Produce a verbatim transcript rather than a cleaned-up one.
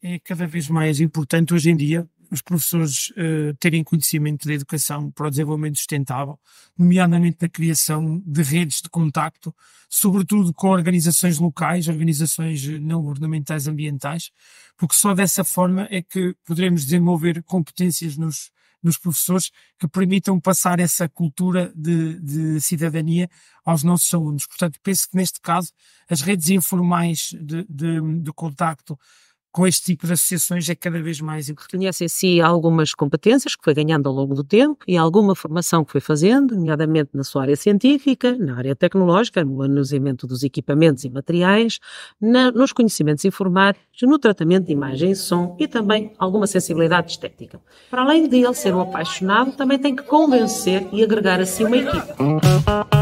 É cada vez mais importante hoje em dia os professores uh, terem conhecimento da educação para o desenvolvimento sustentável, nomeadamente na criação de redes de contacto, sobretudo com organizações locais, organizações não governamentais ambientais, porque só dessa forma é que poderemos desenvolver competências nos, nos professores que permitam passar essa cultura de, de cidadania aos nossos alunos. Portanto, penso que neste caso as redes informais de, de, de contacto com este tipo de associações é cada vez mais importante. Conhece em si algumas competências que foi ganhando ao longo do tempo e alguma formação que foi fazendo, nomeadamente na sua área científica, na área tecnológica, no manuseamento dos equipamentos e materiais, na, nos conhecimentos informáticos, no tratamento de imagem e som e também alguma sensibilidade estética. Para além de ele ser um apaixonado, também tem que convencer e agregar a si uma equipa.